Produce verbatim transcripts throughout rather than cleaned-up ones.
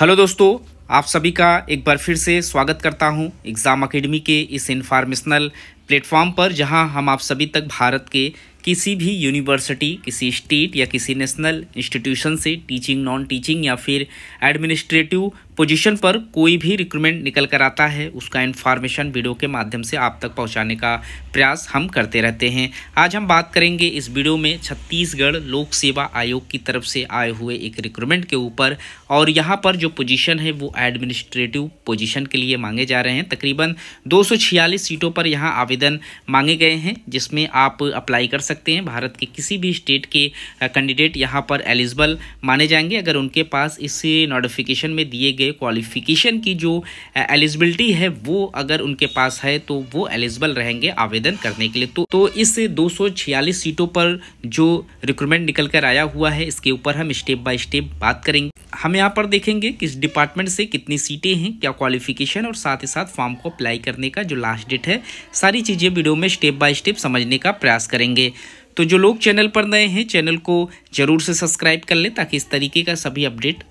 Hello दोस्तों, आप सभी का एक बार फिर से स्वागत करता हूं एग्ज़ाम एकेडमी के इस इन्फॉर्मेशनल प्लेटफॉर्म पर, जहां हम आप सभी तक भारत के किसी भी यूनिवर्सिटी, किसी स्टेट या किसी नेशनल इंस्टीट्यूशन से टीचिंग, नॉन टीचिंग या फिर एडमिनिस्ट्रेटिव पोजीशन पर कोई भी रिक्रूटमेंट निकल कर आता है उसका इन्फॉर्मेशन वीडियो के माध्यम से आप तक पहुंचाने का प्रयास हम करते रहते हैं। आज हम बात करेंगे इस वीडियो में छत्तीसगढ़ लोक सेवा आयोग की तरफ से आए हुए एक रिक्रूटमेंट के ऊपर, और यहाँ पर जो पोजीशन है वो एडमिनिस्ट्रेटिव पोजीशन के लिए मांगे जा रहे हैं। तकरीबन दो सौ छियालीस सीटों पर यहाँ आवेदन मांगे गए हैं, जिसमें आप अप्लाई कर सकते हैं। भारत के किसी भी स्टेट के कैंडिडेट यहाँ पर एलिजिबल माने जाएंगे अगर उनके पास इस नोटिफिकेशन में दिए गए क्वालिफिकेशन की जो एलिजिबिलिटी है वो अगर उनके पास है तो वो एलिजिबल रहेंगे आवेदन करने के लिए। तो तो इस दो सौ छियालीस सीटों पर जो रिक्रूटमेंट निकल कर आया हुआ है इसके ऊपर हम स्टेप बाय स्टेप बात करेंगे। हम यहाँ पर देखेंगे किस डिपार्टमेंट से कितनी सीटें हैं, क्या क्वालिफिकेशन, और साथ ही साथ फॉर्म को अप्लाई करने का जो लास्ट डेट है, सारी चीज़ें वीडियो में स्टेप बाय स्टेप समझने का प्रयास करेंगे। तो जो लोग चैनल पर नए हैं चैनल को जरूर से सब्सक्राइब कर लें ताकि इस तरीके का सभी अपडेट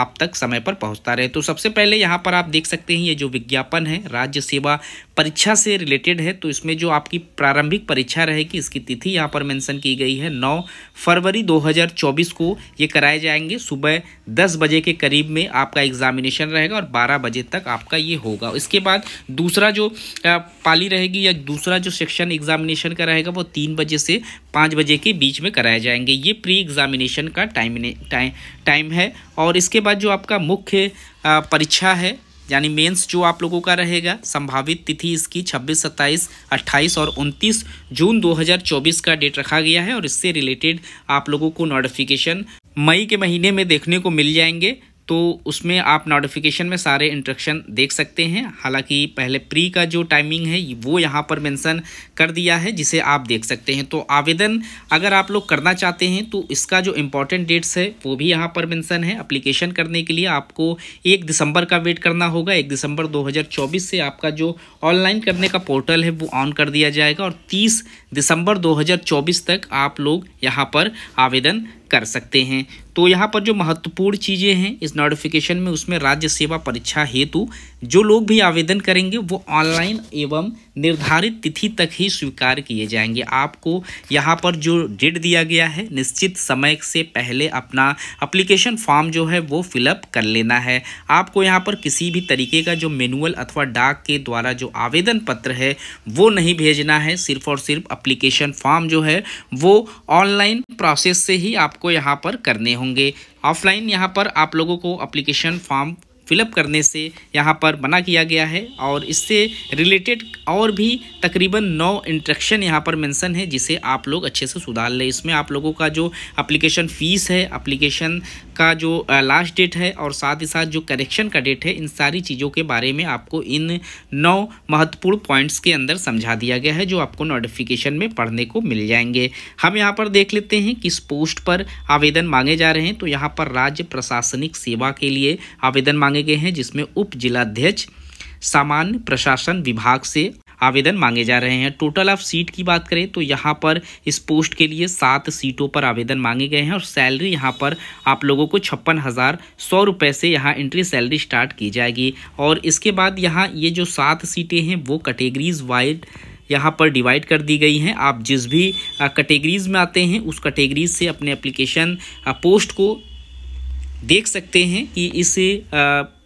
आप तक समय पर पहुंचता रहे। तो सबसे पहले यहाँ पर आप देख सकते हैं ये जो विज्ञापन है राज्य सेवा परीक्षा से रिलेटेड है। तो इसमें जो आपकी प्रारंभिक परीक्षा रहेगी इसकी तिथि यहाँ पर मेंशन की गई है, नौ फरवरी दो हज़ार चौबीस को ये कराए जाएंगे। सुबह दस बजे के करीब में आपका एग्जामिनेशन रहेगा और बारह बजे तक आपका ये होगा। इसके बाद दूसरा जो पाली रहेगी या दूसरा जो सेक्शन एग्जामिनेशन का रहेगा वो तीन बजे से पाँच बजे के बीच में कराए जाएंगे। ये प्री एग्जामिनेशन का टाइम टाइम टाइम है। और इसके बाद जो आपका मुख्य परीक्षा है यानी मेंस जो आप लोगों का रहेगा, संभावित तिथि इसकी छब्बीस, सत्ताईस, अट्ठाईस और उनतीस जून दो हज़ार चौबीस का डेट रखा गया है। और इससे रिलेटेड आप लोगों को नोटिफिकेशन मई के महीने में देखने को मिल जाएंगे, तो उसमें आप नोटिफिकेशन में सारे इंस्ट्रक्शन देख सकते हैं। हालांकि पहले प्री का जो टाइमिंग है वो यहाँ पर मेंशन कर दिया है जिसे आप देख सकते हैं। तो आवेदन अगर आप लोग करना चाहते हैं तो इसका जो इम्पोर्टेंट डेट्स है वो भी यहाँ पर मेंशन है। एप्लीकेशन करने के लिए आपको एक दिसंबर का वेट करना होगा। एक दिसंबर दो हज़ार चौबीस से आपका जो ऑनलाइन करने का पोर्टल है वो ऑन कर दिया जाएगा और तीस दिसंबर दो हज़ार चौबीस तक आप लोग यहाँ पर आवेदन कर सकते हैं। तो यहाँ पर जो महत्वपूर्ण चीज़ें हैं इस नोटिफिकेशन में, उसमें राज्य सेवा परीक्षा हेतु जो लोग भी आवेदन करेंगे वो ऑनलाइन एवं निर्धारित तिथि तक ही स्वीकार किए जाएंगे। आपको यहाँ पर जो डेट दिया गया है निश्चित समय से पहले अपना एप्लीकेशन फॉर्म जो है वो फिलअप कर लेना है। आपको यहाँ पर किसी भी तरीके का जो मैनुअल अथवा डाक के द्वारा जो आवेदन पत्र है वो नहीं भेजना है। सिर्फ और सिर्फ एप्लीकेशन फॉर्म जो है वो ऑनलाइन प्रोसेस से ही आपको यहाँ पर करने होंगे। ऑफलाइन यहाँ पर आप लोगों को एप्लीकेशन फॉर्म फिलअप करने से यहाँ पर मना किया गया है। और इससे रिलेटेड और भी तकरीबन नौ इंस्ट्रक्शन यहाँ पर मेंशन है जिसे आप लोग अच्छे से सुधार लें। इसमें आप लोगों का जो एप्लीकेशन फ़ीस है, एप्लीकेशन का जो लास्ट डेट है और साथ ही साथ जो करेक्शन का डेट है, इन सारी चीज़ों के बारे में आपको इन नौ महत्वपूर्ण पॉइंट्स के अंदर समझा दिया गया है जो आपको नोटिफिकेशन में पढ़ने को मिल जाएंगे। हम यहाँ पर देख लेते हैं किस पोस्ट पर आवेदन मांगे जा रहे हैं। तो यहाँ पर राज्य प्रशासनिक सेवा के लिए आवेदन मांगे गए हैं जिसमें उप जिलाध्यक्ष सामान्य प्रशासन विभाग से आवेदन मांगे जा रहे हैं। टोटल ऑफ सीट की बात करें तो यहाँ पर इस पोस्ट के लिए सात सीटों पर आवेदन मांगे गए हैं और सैलरी यहाँ पर आप लोगों को छप्पन हज़ार सौ रुपये से यहाँ एंट्री सैलरी स्टार्ट की जाएगी। और इसके बाद यहाँ ये जो सात सीटें हैं वो कैटेगरीज वाइड यहाँ पर डिवाइड कर दी गई हैं। आप जिस भी कैटेगरीज में आते हैं उस कैटेगरीज से अपने एप्लीकेशन पोस्ट को देख सकते हैं कि इस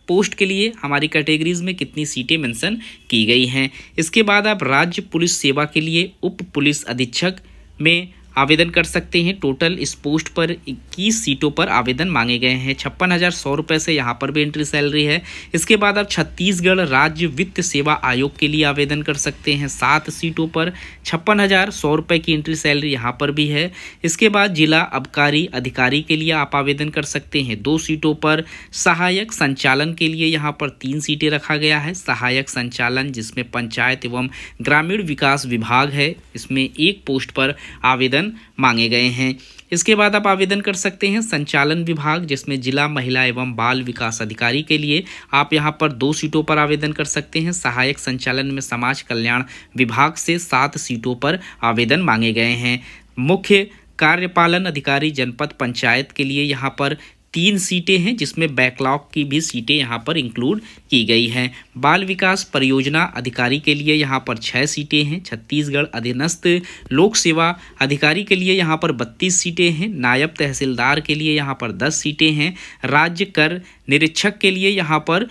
पोस्ट के लिए हमारी कैटेगरीज में कितनी सीटें मेंशन की गई हैं। इसके बाद आप राज्य पुलिस सेवा के लिए उप पुलिस अधीक्षक में आवेदन कर सकते हैं। टोटल इस पोस्ट पर इक्कीस सीटों पर आवेदन मांगे गए हैं। छप्पन हज़ार सौ रुपये से यहाँ पर भी एंट्री सैलरी है। इसके बाद आप छत्तीसगढ़ राज्य वित्त सेवा आयोग के लिए आवेदन कर सकते हैं। सात सीटों पर छप्पन हज़ार सौ रुपये की एंट्री सैलरी यहाँ पर भी है। इसके बाद जिला आबकारी अधिकारी के लिए आप आवेदन कर सकते हैं। दो सीटों पर सहायक संचालन के लिए यहाँ पर तीन सीटें रखा गया है। सहायक संचालन जिसमें पंचायत एवं ग्रामीण विकास विभाग है, इसमें एक पोस्ट पर आवेदन मांगे गए हैं। इसके बाद आप आवेदन कर सकते हैं संचालन विभाग जिसमें जिला महिला एवं बाल विकास अधिकारी के लिए आप यहां पर दो सीटों पर आवेदन कर सकते हैं। सहायक संचालन में समाज कल्याण विभाग से सात सीटों पर आवेदन मांगे गए हैं। मुख्य कार्यपालन अधिकारी जनपद पंचायत के लिए यहां पर तीन सीटें हैं जिसमें बैकलॉग की भी सीटें यहाँ पर इंक्लूड की गई हैं। बाल विकास परियोजना अधिकारी के लिए यहाँ पर छः सीटें हैं। छत्तीसगढ़ अधीनस्थ लोक सेवा अधिकारी के लिए यहाँ पर बत्तीस सीटें हैं। नायब तहसीलदार के लिए यहाँ पर दस सीटें हैं। राज्य कर निरीक्षक के लिए यहाँ पर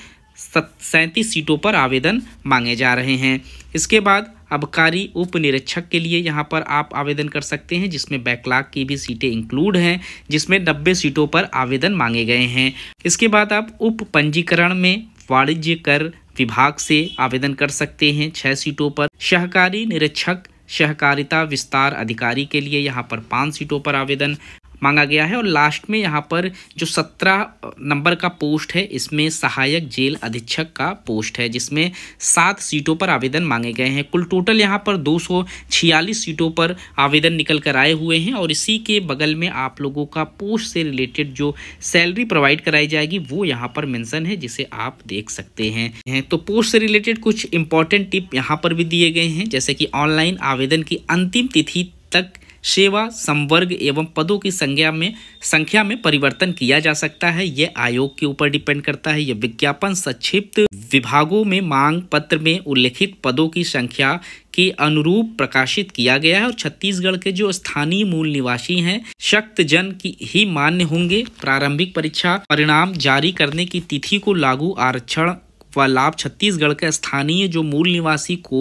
सैंतीस सीटों पर आवेदन मांगे जा रहे हैं। इसके बाद आबकारी उप निरीक्षक के लिए यहाँ पर आप आवेदन कर सकते हैं जिसमें बैकलॉग की भी सीटें इंक्लूड हैं, जिसमें नब्बे सीटों पर आवेदन मांगे गए हैं। इसके बाद आप उप पंजीकरण में वाणिज्य कर विभाग से आवेदन कर सकते हैं छः सीटों पर। सहकारी निरीक्षक सहकारिता विस्तार अधिकारी के लिए यहाँ पर पाँच सीटों पर आवेदन मांगा गया है। और लास्ट में यहाँ पर जो सत्रह नंबर का पोस्ट है इसमें सहायक जेल अधीक्षक का पोस्ट है जिसमें सात सीटों पर आवेदन मांगे गए हैं। कुल टोटल यहाँ पर दो सौ छियालीस सीटों पर आवेदन निकल कर आए हुए हैं। और इसी के बगल में आप लोगों का पोस्ट से रिलेटेड जो सैलरी प्रोवाइड कराई जाएगी वो यहाँ पर मेंशन है जिसे आप देख सकते हैं। तो पोस्ट से रिलेटेड कुछ इंपॉर्टेंट टिप यहाँ पर भी दिए गए हैं, जैसे कि ऑनलाइन आवेदन की अंतिम तिथि तक सेवा संवर्ग एवं पदों की संख्या में संख्या में परिवर्तन किया जा सकता है। यह आयोग के ऊपर डिपेंड करता है। यह विज्ञापन संक्षिप्त विभागों में मांग पत्र में उल्लेखित पदों की संख्या के अनुरूप प्रकाशित किया गया है। और छत्तीसगढ़ के जो स्थानीय मूल निवासी हैं शक्त जन की ही मान्य होंगे। प्रारंभिक परीक्षा परिणाम जारी करने की तिथि को लागू आरक्षण व लाभ छत्तीसगढ़ के स्थानीय जो मूल निवासी को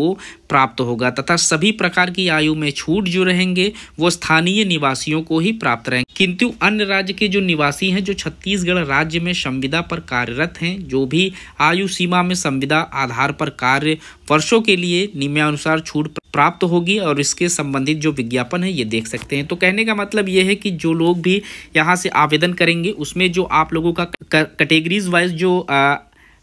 प्राप्त होगा तथा सभी प्रकार की आयु में छूट जो रहेंगे वो स्थानीय निवासियों को ही प्राप्त रहेंगे। किंतु अन्य राज्य के जो निवासी हैं जो छत्तीसगढ़ राज्य में संविदा पर कार्यरत हैं, जो भी आयु सीमा में संविदा आधार पर कार्य वर्षों के लिए नियमानुसार छूट प्राप्त होगी। और इसके संबंधित जो विज्ञापन है ये देख सकते हैं। तो कहने का मतलब ये है कि जो लोग भी यहाँ से आवेदन करेंगे उसमें जो आप लोगों का कैटेगरीज वाइज जो आ,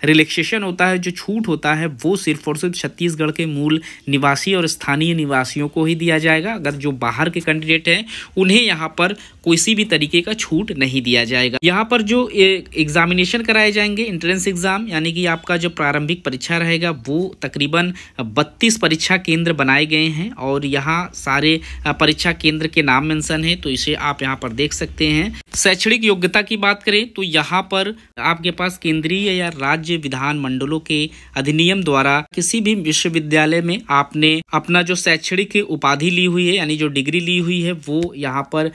रिलैक्सेशन होता है, जो छूट होता है वो सिर्फ और सिर्फ छत्तीसगढ़ के मूल निवासी और स्थानीय निवासियों को ही दिया जाएगा। अगर जो बाहर के कैंडिडेट हैं उन्हें यहाँ पर किसी भी तरीके का छूट नहीं दिया जाएगा। यहाँ पर जो एग्जामिनेशन कराए जाएंगे एंट्रेंस एग्ज़ाम यानी कि आपका जो प्रारंभिक परीक्षा रहेगा वो तकरीबन बत्तीस परीक्षा केंद्र बनाए गए हैं और यहाँ सारे परीक्षा केंद्र के नाम मेंशन है, तो इसे आप यहाँ पर देख सकते हैं। शैक्षणिक योग्यता की बात करें तो यहाँ पर आपके पास केंद्रीय या राज्य विधान मंडलों के अधिनियम द्वारा किसी भी विश्वविद्यालय में आपने अपना जो शैक्षणिक उपाधि ली हुई है यानी जो डिग्री ली हुई है वो यहाँ पर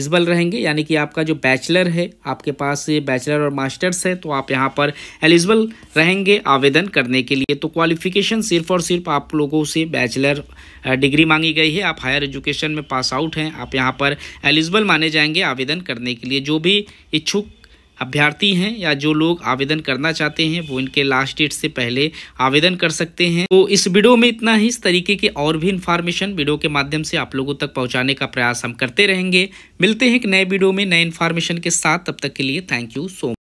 एलिजिबल रहेंगे। यानी कि आपका जो बैचलर है, आपके पास बैचलर और मास्टर्स है, तो आप यहाँ पर एलिजिबल रहेंगे आवेदन करने के लिए। तो क्वालिफिकेशन सिर्फ और सिर्फ आप लोगों से बैचलर डिग्री मांगी गई है। आप हायर एजुकेशन में पास आउट हैं, आप यहाँ पर एलिजिबल माने जाएंगे आवेदन करने के लिए। जो भी इच्छुक अभ्यर्थी हैं या जो लोग आवेदन करना चाहते हैं वो इनके लास्ट डेट से पहले आवेदन कर सकते हैं। तो इस वीडियो में इतना ही। इस तरीके के और भी इन्फॉर्मेशन वीडियो के माध्यम से आप लोगों तक पहुंचाने का प्रयास हम करते रहेंगे। मिलते हैं एक नए वीडियो में नए इन्फॉर्मेशन के साथ। तब तक के लिए थैंक यू सो मच।